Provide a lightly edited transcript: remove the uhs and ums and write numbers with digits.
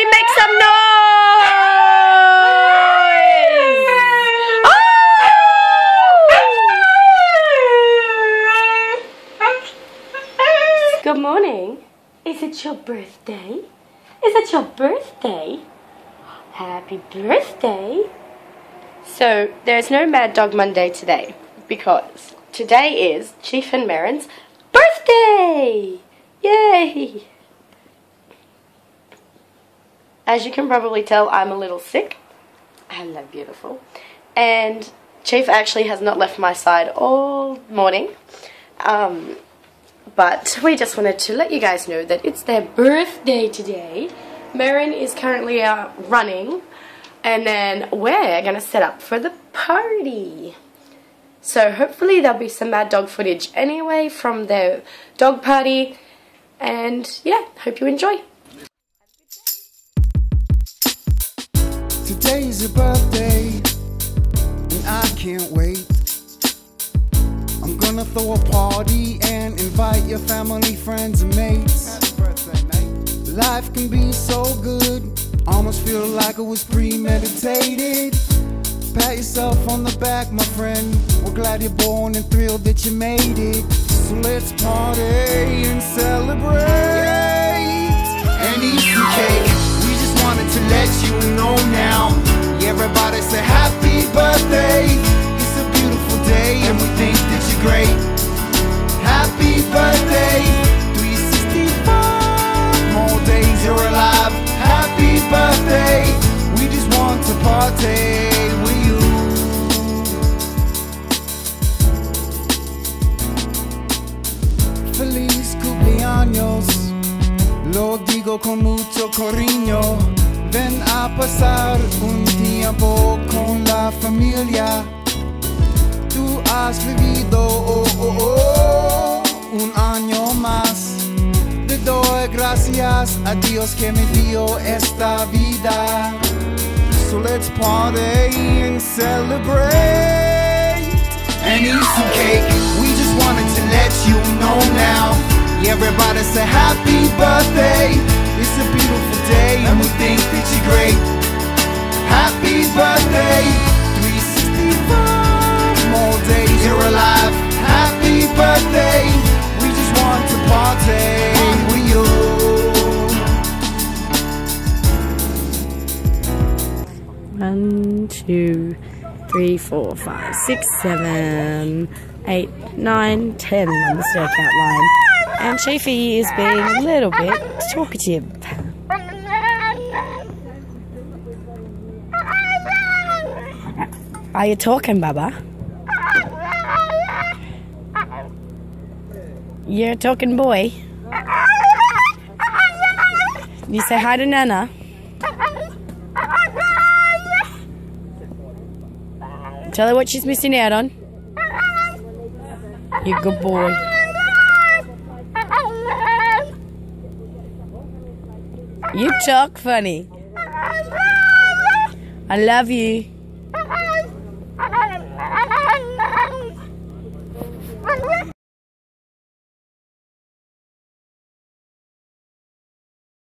Everybody make some noise! Oh! Good morning. Is it your birthday? Is it your birthday? Happy birthday! So, there's no Mad Dog Monday today because today is Chief and Maren's birthday! Yay! As you can probably tell, I'm a little sick. And they're beautiful. And Chief actually has not left my side all morning. But we just wanted to let you guys know that it's their birthday today. Maren is currently out running. And then we're going to set up for the party. So hopefully there'll be some Mad Dog footage anyway from their dog party. And yeah, hope you enjoy. Today's your birthday, and I can't wait. I'm gonna throw a party and invite your family, friends, and mates. Happy birthday, mate. Life can be so good, almost feel like it was premeditated. Pat yourself on the back, my friend. We're glad you're born and thrilled that you made it. So let's party and celebrate and eat some cake. We just wanted to let you know now. Everybody say happy birthday. It's a beautiful day and we think that you're great. Happy birthday, 365 more days you're alive. Happy birthday, we just want to party with you. Feliz cumpleaños, lo digo con mucho cariño. Ven a pasar un tiempo con la familia. Tú has vivido un año más. Te doy gracias a Dios que me dio esta vida. So let's party and celebrate and eat some cake. We just wanted to let you know now. Everybody say happy birthday. It's a beautiful day and we think that you're great. Happy birthday, 365 more days you're alive. Happy birthday, we just want to party with you. One, two, three, four, five, six, seven, eight, nine, 10 on the stakeout line. And Chiefy is being a little bit talkative. Are you talking, Baba? You're a talking boy. You say hi to Nana. Tell her what she's missing out on. You're a good boy. You talk funny. I love you.